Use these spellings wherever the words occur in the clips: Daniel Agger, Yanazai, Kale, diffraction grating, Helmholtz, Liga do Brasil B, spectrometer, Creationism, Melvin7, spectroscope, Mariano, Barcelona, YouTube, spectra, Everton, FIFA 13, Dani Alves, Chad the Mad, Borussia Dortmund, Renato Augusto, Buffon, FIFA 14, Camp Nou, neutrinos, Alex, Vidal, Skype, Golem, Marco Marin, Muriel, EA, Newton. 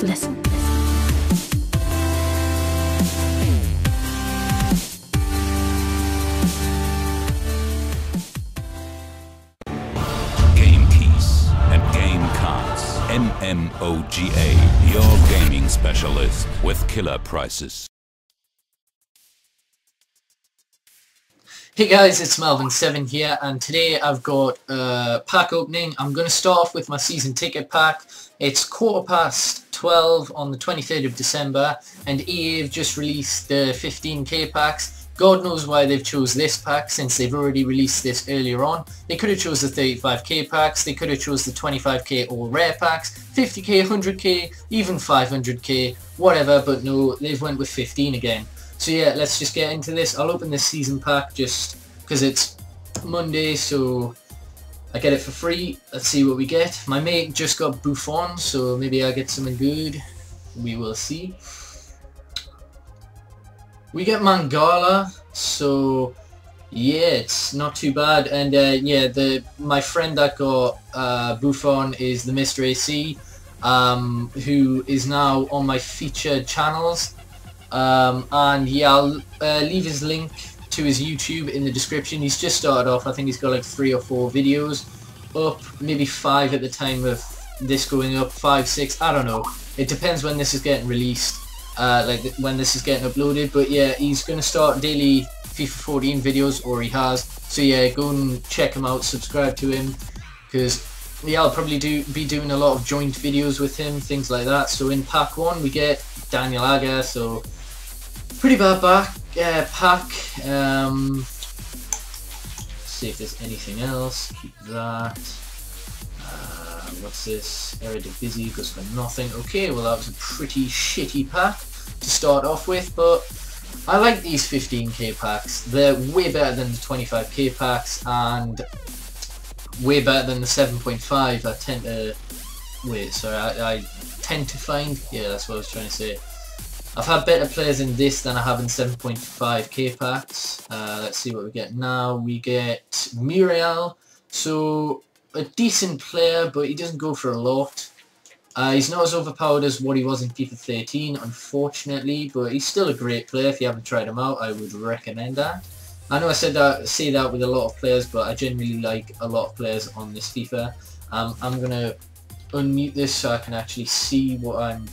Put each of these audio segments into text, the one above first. Please listen. Game keys and game cards. MMOGA, your gaming specialist with killer prices. Hey guys, it's Melvin7 here, and today I've got a pack opening. I'm going to start off with my season ticket pack. It's 12:15 on the 23rd of December, and EA have just released the 15k packs. God knows why they've chose this pack, since they've already released this earlier on. They could have chose the 35k packs, they could have chose the 25k or rare packs, 50k, 100k, even 500k, whatever, but no, they've went with 15 again. So yeah, let's just get into this. I'll open this season pack just because it's Monday, so I get it for free. Let's see what we get. My mate just got Buffon, so maybe I get something good. We will see. We get Mangala, so yeah, it's not too bad. And yeah, my friend that got Buffon is the TheMrAcee, who is now on my featured channels. And yeah, I'll leave his link to his YouTube in the description. He's just started off. I think he's got like 3 or 4 videos up, maybe 5 at the time of this going up, 5, 6, I don't know. It depends when this is getting released, like when this is getting uploaded. But yeah, he's going to start daily FIFA 14 videos, or he has. So yeah, go and check him out, subscribe to him, because yeah, I'll probably be doing a lot of joint videos with him, things like that. So in pack 1 we get Daniel Agger, so pretty bad pack. Let's see if there's anything else. Keep that. What's this? Eredivisie goes for nothing. Okay, well that was a pretty shitty pack to start off with, but I like these 15k packs. They're way better than the 25k packs and way better than the 7.5. I tend to find, yeah, that's what I was trying to say. I've had better players in this than I have in 7.5k packs. Let's see what we get now. We get Muriel, so a decent player, but he doesn't go for a lot. He's not as overpowered as what he was in FIFA 13, unfortunately, but he's still a great player. If you haven't tried him out, I would recommend that. I know I said that, say that with a lot of players, but I generally like a lot of players on this FIFA. I'm going to unmute this so I can actually see what I'm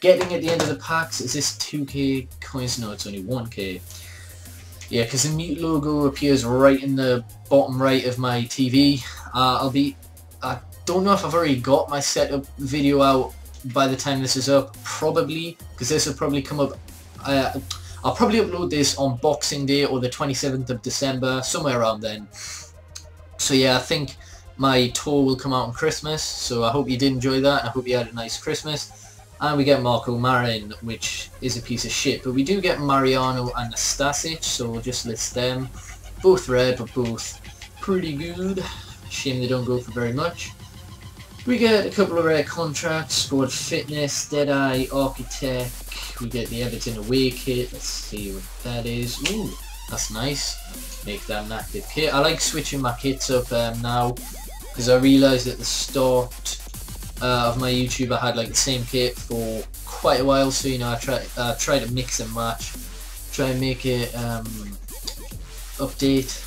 getting at the end of the packs. Is this 2k coins? No, it's only 1k. Yeah, because the mute logo appears right in the bottom right of my TV. I don't know if I've already got my setup video out by the time this is up. Probably, because this will probably come up. I'll probably upload this on Boxing Day or the 27th of December, somewhere around then. So yeah, I think my tour will come out on Christmas. So I hope you did enjoy that, and I hope you had a nice Christmas. And we get Marco Marin, which is a piece of shit, but we do get Mariano and Nastasic, so we'll just list them. Both rare, but both pretty good. Shame they don't go for very much. We get a couple of rare contracts, Squad Fitness, Deadeye, Architect. We get the Everton away kit. Let's see what that is. Ooh, that's nice. Make that an active kit. I like switching my kits up now, because I realised at the start of my YouTube I had like the same kit for quite a while, so you know I try to mix and match, try and make it update.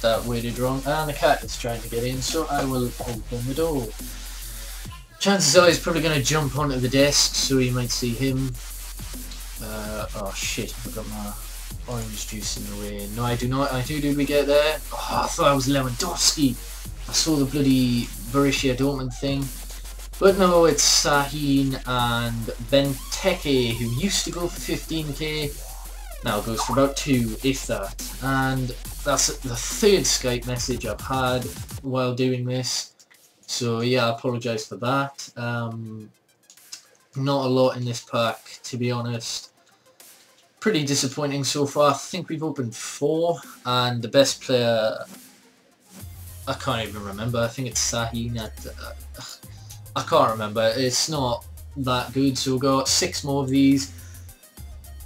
That worded wrong, and the cat is trying to get in, so I will open the door. Chances are he's probably going to jump onto the desk, so you might see him. Oh shit, I've got my orange juice in the way. No I do not, I do we get there? Oh, I thought I was Lewandowski. I saw the bloody Borussia Dortmund thing. But no, it's Sahin and Benteke, who used to go for 15k, now goes for about 2, if that. And that's the 3rd Skype message I've had while doing this. So yeah, I apologise for that. Not a lot in this pack, to be honest. Pretty disappointing so far. I think we've opened 4, and the best player, I can't even remember. I think it's Sahin. I can't remember. It's not that good. So we've got 6 more of these.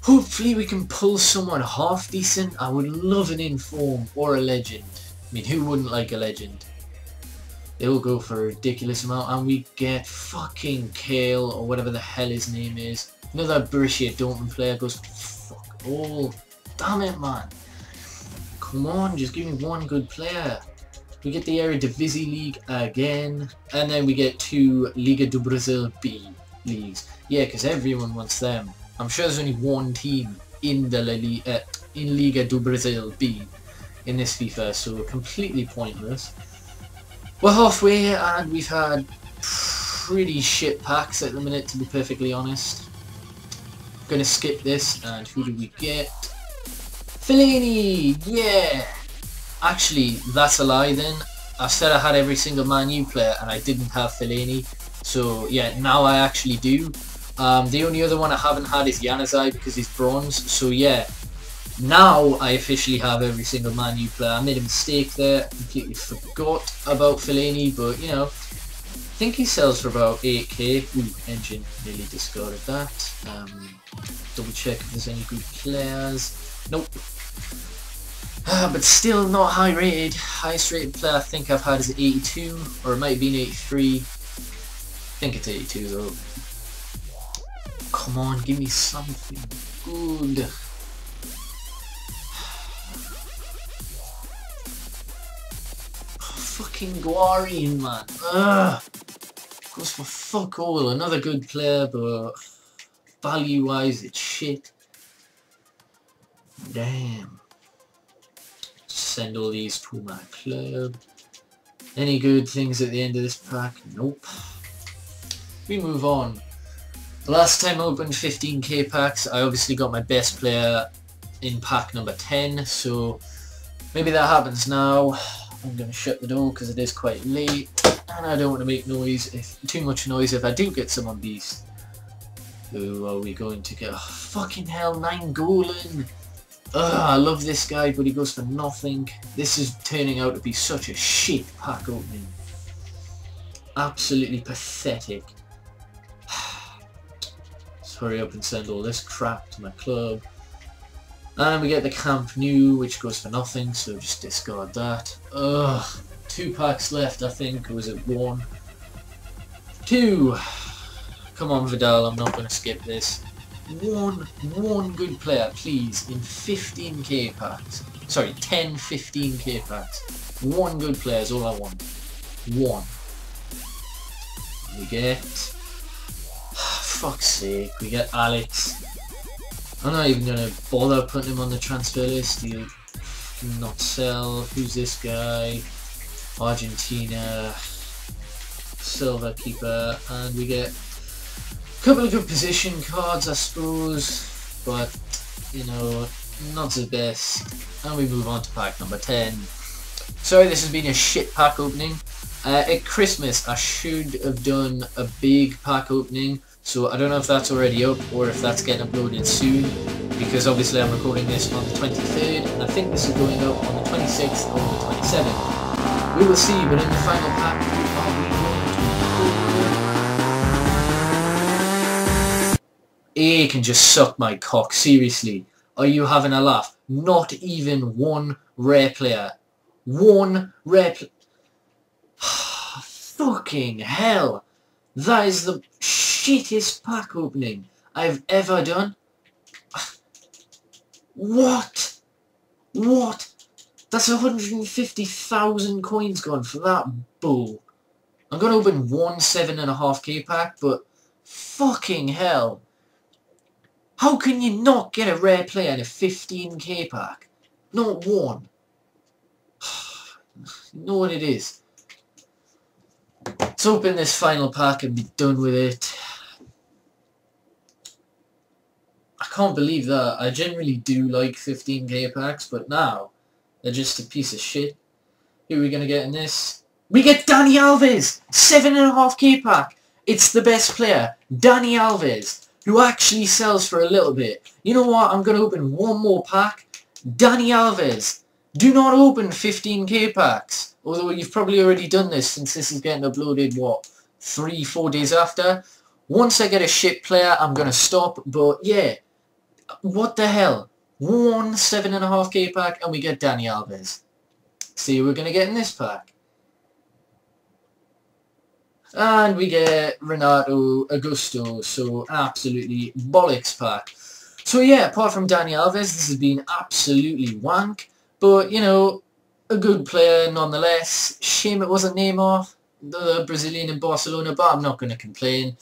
Hopefully we can pull someone half decent. I would love an inform or a legend. I mean, who wouldn't like a legend? They'll go for a ridiculous amount, and we get fucking Kale, or whatever the hell his name is. Another Borussia Dortmund player goes, fuck all. Damn it, man. Come on, just give me one good player. We get the Eredivisie League again, and then we get two Liga do Brasil B leagues. Yeah, because everyone wants them. I'm sure there's only one team in the in Liga do Brasil B in this FIFA, so completely pointless. We're halfway, and we've had pretty shit packs at the minute, to be perfectly honest. Gonna skip this, and who do we get? Fellaini! Yeah! Actually, that's a lie then. I said I had every single Man U player, and I didn't have Fellaini. So, yeah, now I actually do. The only other one I haven't had is Yanazai, because he's bronze. So, yeah. Now I officially have every single Man U player. I made a mistake there, completely forgot about Fellaini, but you know, I think he sells for about 8k. Ooh, engine nearly discarded that. Double check if there's any good players. Nope. But still not high rated. Highest rated player I think I've had is 82, or it might have been 83. I think it's 82 though. Come on, give me something good. Fucking Guarin, man. Ugh. Goes for fuck all. Another good player, but value wise it's shit. Damn. Send all these to my club. Any good things at the end of this pack? Nope. We move on. Last time I opened 15k packs, I obviously got my best player in pack number 10, so maybe that happens now. I'm going to shut the door because it is quite late, and I don't want to make noise. Too much noise if I do get some on these. Who are we going to get? Oh, fucking hell, 9 Golem. I love this guy, but he goes for nothing. This is turning out to be such a shit pack opening. Absolutely pathetic. Let's hurry up and send all this crap to my club. And we get the Camp Nou, which goes for nothing, so just discard that. Ugh, 2 packs left, I think. Or was it 1? 2! Come on, Vidal, I'm not going to skip this. One good player, please, in 15k packs. Sorry, 10 15k packs. One good player is all I want. One. We get... fuck's sake, we get Alex. I'm not even going to bother putting him on the transfer list. He'll not sell. Who's this guy? Argentina. Silver keeper. And we get a couple of good position cards, I suppose. But, you know, not the best. And we move on to pack number 10. Sorry, this has been a shit pack opening. At Christmas, I should have done a big pack opening. So I don't know if that's already up or if that's getting uploaded soon, because obviously I'm recording this on the 23rd, and I think this is going up on the 26th or the 27th. We will see, but in the final pack, we are going to... EA can just suck my cock, seriously. Are you having a laugh? Not even one rare player. One rare player. Fucking hell. That is the shittiest pack opening I've ever done. What? What? That's 150,000 coins gone for that bull. I'm going to open one 7.5k pack, but fucking hell. How can you not get a rare player in a 15k pack? Not one. You know what it is. Let's open this final pack and be done with it. I can't believe that. I generally do like 15k packs, but now they're just a piece of shit. Who are we going to get in this? We get Dani Alves! 7.5k pack! It's the best player, Dani Alves, who actually sells for a little bit. You know what? I'm going to open one more pack. Dani Alves! Do not open 15k packs! Although you've probably already done this, since this is getting uploaded, what, 3-4 days after. Once I get a shit player, I'm going to stop, but yeah. What the hell? One 7.5k pack, and we get Dani Alves. See who we're going to get in this pack. And we get Renato Augusto, so absolutely bollocks pack. So yeah, apart from Dani Alves, this has been absolutely wank. But, you know, a good player nonetheless. Shame it wasn't Neymar, the Brazilian in Barcelona, but I'm not going to complain.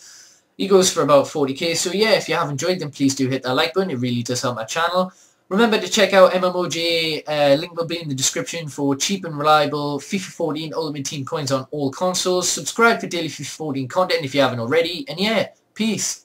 He goes for about 40k, so yeah, if you have enjoyed them, please do hit that like button. It really does help my channel. Remember to check out MMOGA, link will be in the description, for cheap and reliable FIFA 14 Ultimate Team coins on all consoles. Subscribe for daily FIFA 14 content if you haven't already, and yeah, peace.